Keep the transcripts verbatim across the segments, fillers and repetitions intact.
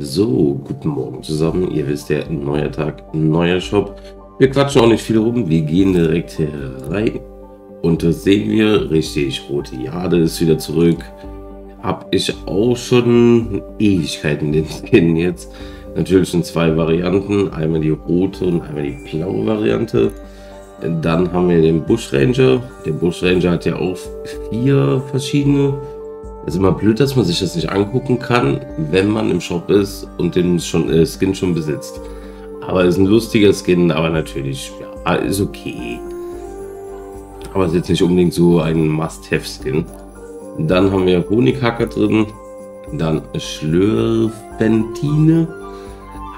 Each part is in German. So, guten Morgen zusammen. Ihr wisst ja, neuer Tag, neuer Shop. Wir quatschen auch nicht viel rum, wir gehen direkt hier rein. Und das sehen wir richtig. Rote Jade ist wieder zurück. Hab ich auch schon Ewigkeiten den Skin jetzt. Natürlich in zwei Varianten. Einmal die rote und einmal die blaue Variante. Dann haben wir den Buschranger. Der Buschranger hat ja auch vier verschiedene. Es ist immer blöd, dass man sich das nicht angucken kann, wenn man im Shop ist und den schon, äh, Skin schon besitzt. Aber ist ein lustiger Skin, aber natürlich, ja, ist okay. Aber ist jetzt nicht unbedingt so ein Must-Have-Skin. Dann haben wir Honighacker drin. Dann Schlurpentine.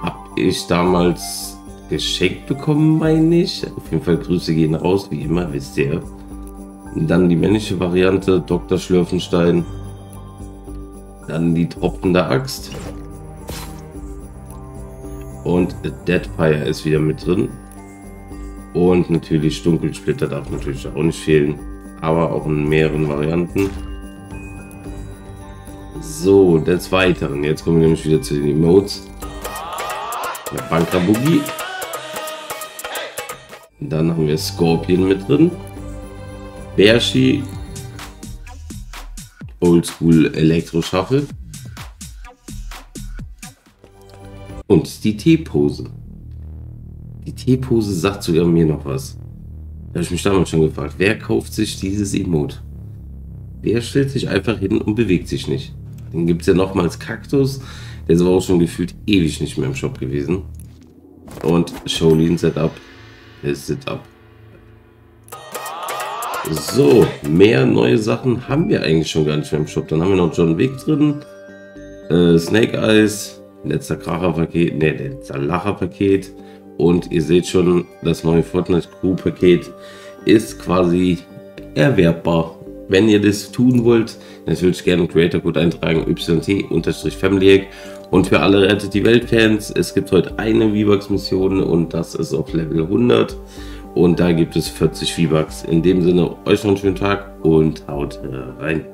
Habe ich damals geschenkt bekommen, meine ich. Auf jeden Fall Grüße gehen raus, wie immer, wisst ihr. Dann die männliche Variante, Doktor Schlörfenstein. Dann die tropfende Axt. Und Deadpire ist wieder mit drin. Und natürlich Dunkelsplitter darf natürlich auch nicht fehlen, aber auch in mehreren Varianten. So, des Weiteren, jetzt kommen wir nämlich wieder zu den Emotes. Der Banker Boogie. Dann haben wir Scorpion mit drin. Bershi Oldschool Elektro-Shuffle. Und die T-Pose. Die T-Pose sagt sogar mir noch was. Da habe ich mich damals schon gefragt, wer kauft sich dieses Emote? Wer stellt sich einfach hin und bewegt sich nicht? Dann gibt es ja nochmals Kaktus. Der ist aber auch schon gefühlt ewig nicht mehr im Shop gewesen. Und Show-Lean Setup. Das Setup. So, mehr neue Sachen haben wir eigentlich schon gar nicht mehr im Shop. Dann haben wir noch John Wick drin. Äh, Snake Eyes. Letzter Kracher-Paket. Ne, letzter Lacher-Paket. Und ihr seht schon, das neue Fortnite Crew Paket ist quasi erwerbbar. Wenn ihr das tun wollt, natürlich gerne Creator Code eintragen, Y T Family Hack. Und für alle Rettet die Welt Fans, es gibt heute eine V-Bucks Mission und das ist auf Level hundert. Und da gibt es vierzig V-Bucks. In dem Sinne, euch noch einen schönen Tag und haut rein.